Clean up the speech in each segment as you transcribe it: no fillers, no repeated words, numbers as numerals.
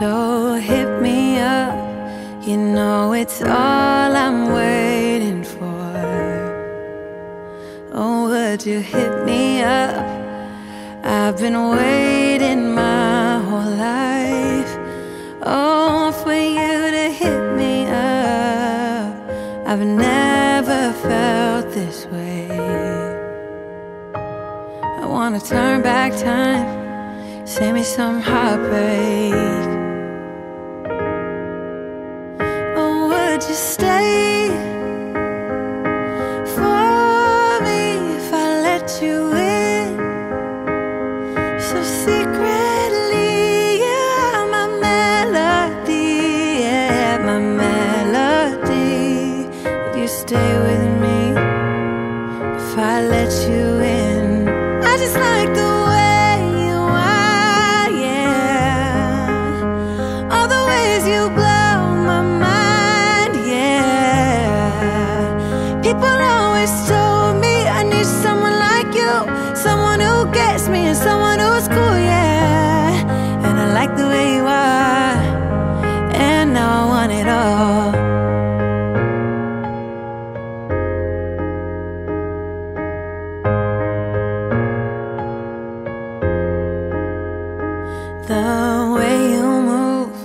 So hit me up, you know it's all I'm waiting for. Oh, would you hit me up? I've been waiting my whole life, oh, for you to hit me up. I've never felt this way. I wanna turn back time, save me some heartbreak. Would you stay for me if I let you in? So secretly, yeah, my melody, yeah, my melody. Would you stay with me if I let you in? I just like the way you are, yeah, all the ways you blow. People always told me I need someone like you, someone who gets me and someone who's cool, yeah. And I like the way you are, and now I want it all. The way you move,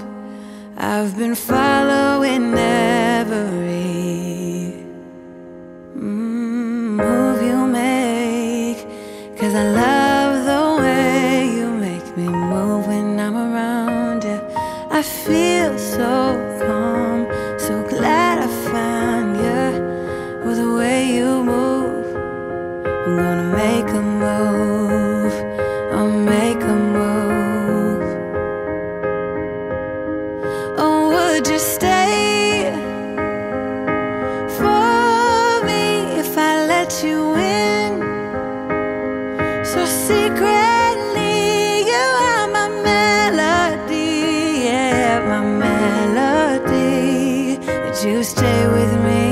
I've been following every move you make, 'cause I love the way you make me move when I'm around you. I feel so calm, so glad I found you. With the way you move, I'm gonna make a move, I'll make a move. Oh, would you stay for you in? So secretly, you are my melody, yeah, my melody. Would you stay with me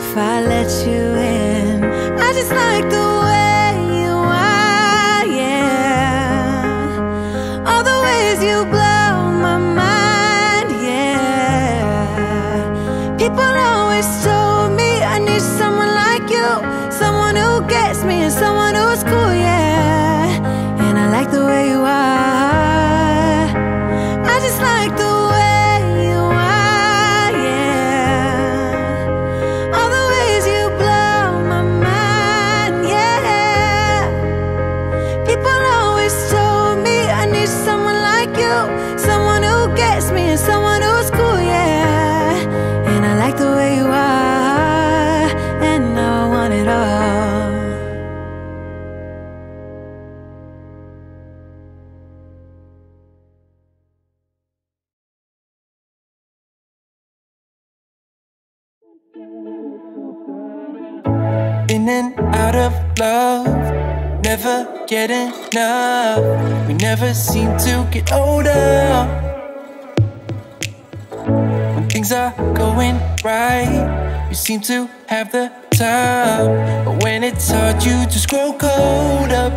if I let you in? I just like the way you are, yeah, all the ways you blow my mind, yeah. People always told me I need someone like you, someone who gets me and someone who's cool, yeah. And I like the way you are, I just like the way you are, yeah, all the ways you blow my mind, yeah. People always told me I need someone like you, someone who gets me and someone who's cool, yeah. And I like the way you are. In and out of love, never get enough. We never seem to get older. When things are going right, you seem to have the time, but when it's hard, you just grow cold up.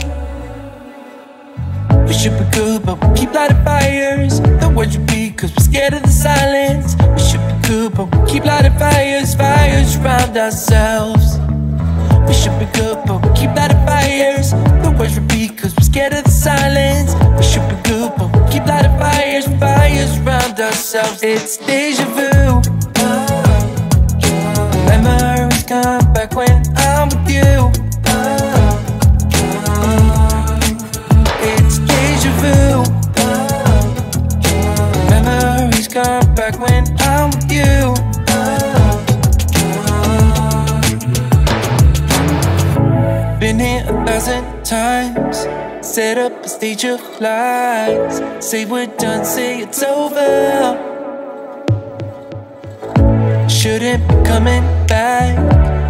We should be good, but we keep lighting fires. The words repeat, cause we're scared of the silence. We should be good, but we keep lighting fires. Fires around ourselves. We should be good, but we keep lighting fires. The words repeat, cause we're scared of the silence. We should be good, but we keep lighting fires. Fires around ourselves. It's deja vu. Memories come back when I'm with you. Come back when I'm with you. Been here 1,000 times, set up a stage of lies. Say we're done, say it's over. Shouldn't be coming back,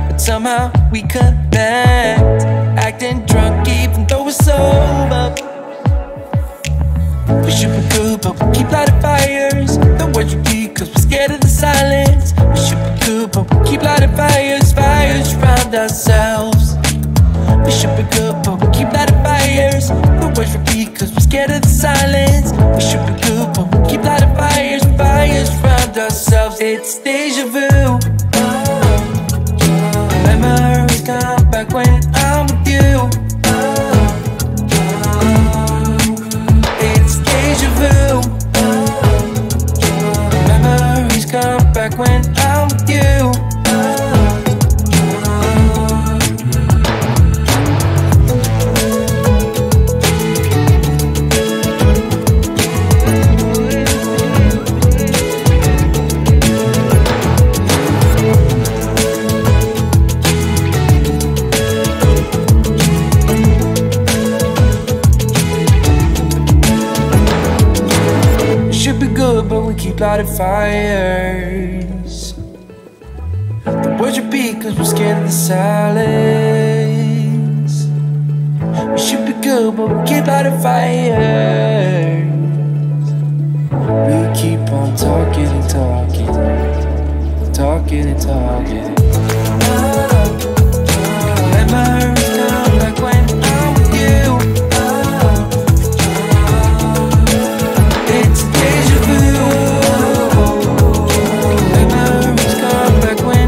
but somehow we connect. Acting drunk even though we're sober. We should be good, but we keep lighting fires. The words repeat, cause we're scared of the silence. We should be good, but we keep lighting fires. Fires around ourselves. We should be good, but we keep lighting fires. The words repeat, cause we're scared of the silence. We should be good, but we keep lighting fires. Fires around ourselves. It's deja vu. Memories come back when I'm with you. When I'm with you, we should be good, but we keep lighting fires. Words repeat, cause we're scared of the silence. We should be good, but we keep lighting fires. We keep on talking and talking, talking and talking. Memories come back when I'm with you. It's deja vu. Memories come back when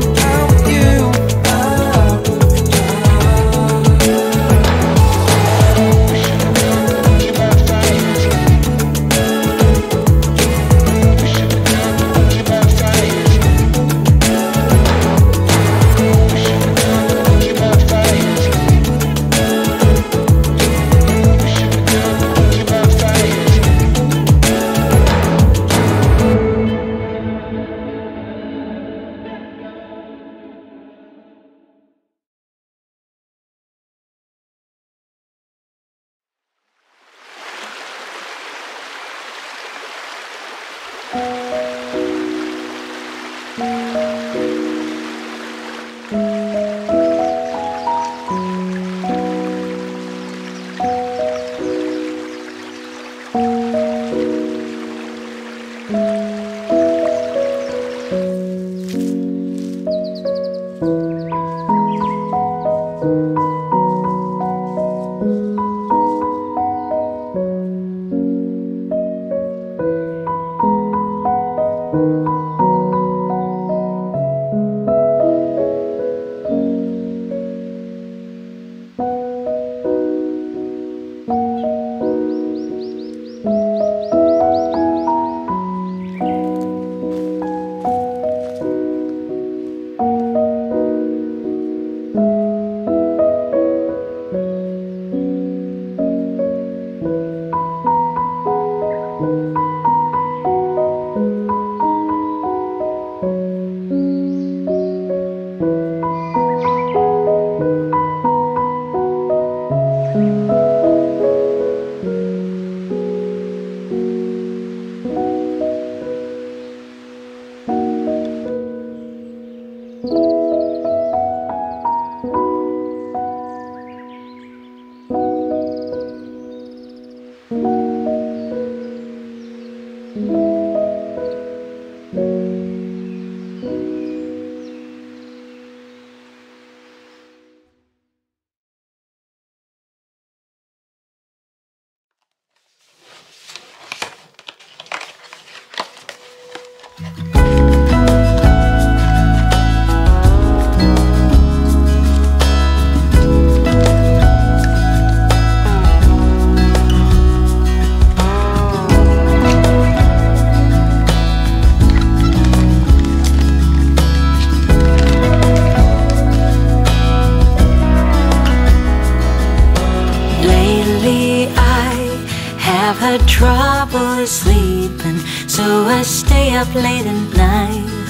Trouble sleeping, so I stay up late at night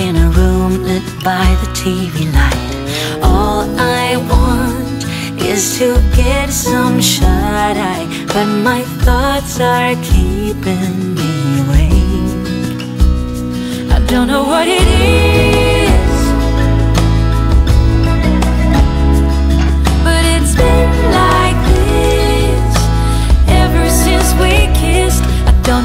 in a room lit by the TV light. All I want is to get some shut-eye, but my thoughts are keeping me awake. I don't know what it is, but it's been like this ever since we kissed. I don't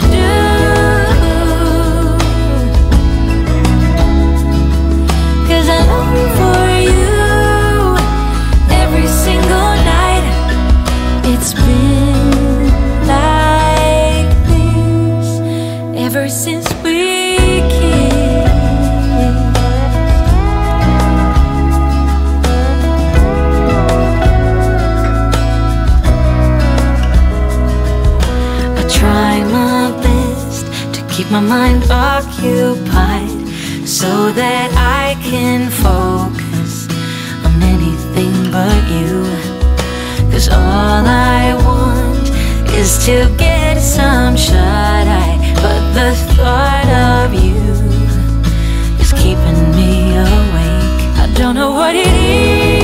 do. Cause I long for you every single night. It's been like this ever since we keep my mind occupied so that I can focus on anything but you. Cause all I want is to get some shut-eye, but the thought of you is keeping me awake. I don't know what it is.